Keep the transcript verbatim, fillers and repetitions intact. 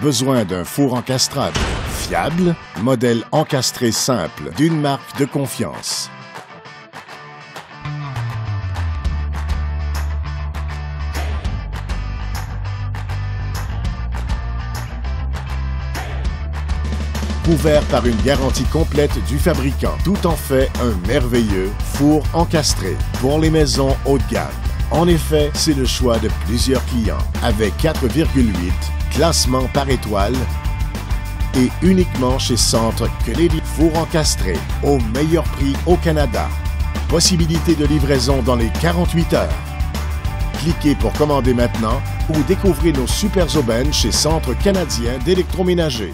besoin d'un four encastrable, fiable, modèle encastré simple, d'une marque de confiance. Couvert par une garantie complète du fabricant, tout en fait un merveilleux four encastré pour les maisons haut de gamme. En effet, c'est le choix de plusieurs clients, avec quatre virgule huit, classement par étoile, et uniquement chez Centre Kennedy. Four encastré, au meilleur prix au Canada. Possibilité de livraison dans les quarante-huit heures. Cliquez pour commander maintenant ou découvrez nos super aubaines chez Centre canadien d'électroménager.